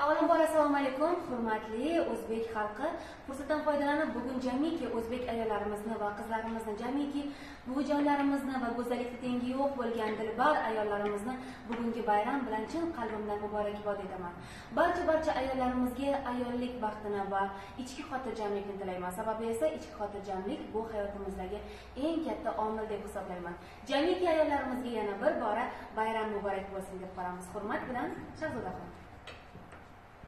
Avvalambor assalomu alaykum, hurmatli o'zbek xalqi. Fursatdan foydalanib bugun jamiki o'zbek ayollarimizni va qizlarimizni, jamiki buvijonlarimizni va go'zallikda tengi yo'q bo'lgan dilbar ayollarimizni bugungi bayram bilan chin qalbimdan muborakbod etaman. Barcha ayollarimizga ayollik baxtini va ichki xotirjamlikni tilayman. Sababi esa ichki xotirjamlik bu hayotimizdagi eng katta omil deb hisoblayman. Jamiki ayollarimizga yana bir bora bayram muborak bo'lsin deb qolamiz. Hurmat bilan Shahzodaxon.